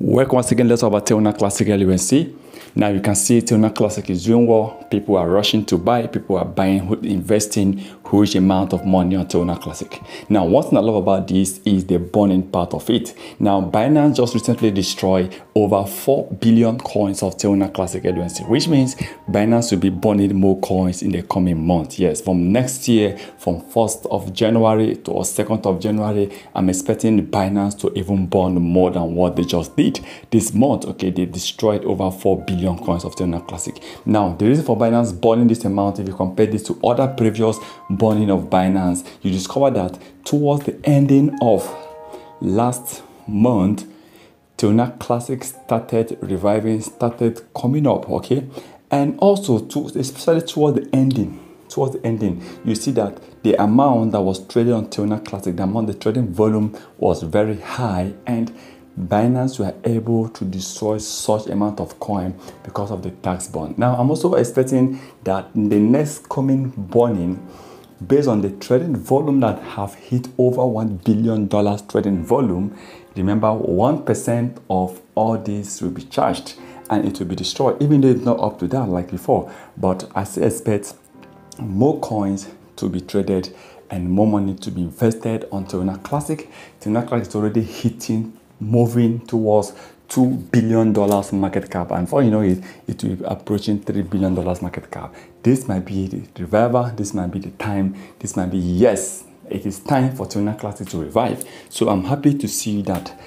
Work once again. Let's talk about Luna Classic LUNC. Now you can see Luna Classic is doing well. People are rushing to buy. People are buying, investing huge amount of money on Luna Classic. Now, one thing I love about this is the burning part of it. Now, Binance just recently destroyed over 4 billion coins of Luna Classic LUNC, which means Binance will be burning more coins in the coming month. Yes, from next year, from 1st of January to 2nd of January, I'm expecting Binance to even burn more than what they just did this month. Okay, they destroyed over 4 billion coins of Luna Classic. Now, the reason for Binance burning this amount, if you compare this to other previous burning of Binance, you discover that towards the ending of last month, Luna Classic started reviving, started coming up, okay? And also, especially towards the ending, you see that the amount that was traded on Luna Classic, the amount, the trading volume was very high, and Binance were able to destroy such amount of coin because of the tax burn. Now, I'm also expecting that in the next coming burning, based on the trading volume that have hit over $1 billion trading volume, remember 1% of all this will be charged and it will be destroyed, even though it's not up to that like before. But I still expect more coins to be traded and more money to be invested on Luna Classic. Luna Classic is already hitting, moving towards $2 billion market cap, and before you know it, it will be approaching $3 billion market cap. This might be the revival, this might be the time, this might be, yes, it is time for Luna Classic to revive. So I'm happy to see that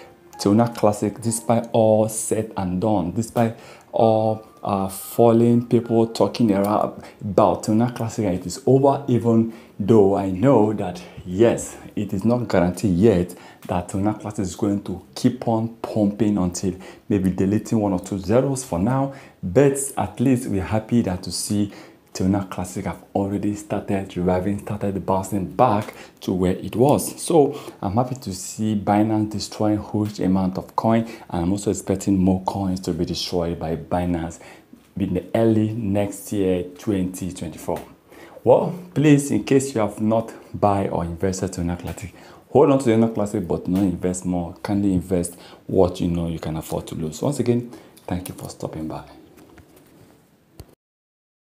Luna Classic, despite all said and done, despite all falling, people talking about Luna Classic, it is over, even though I know that, yes, it is not guaranteed yet that Luna Classic is going to keep on pumping until maybe deleting one or two zeros for now. But at least we're happy that to see Luna Classic have already started reviving, started bouncing back to where it was. So I'm happy to see Binance destroying huge amount of coin, and I'm also expecting more coins to be destroyed by Binance in the early next year, 2024. Well, please, in case you have not buy or invested Luna Classic, hold on to the Luna Classic, but not invest more. Kindly invest what you know you can afford to lose. Once again, thank you for stopping by.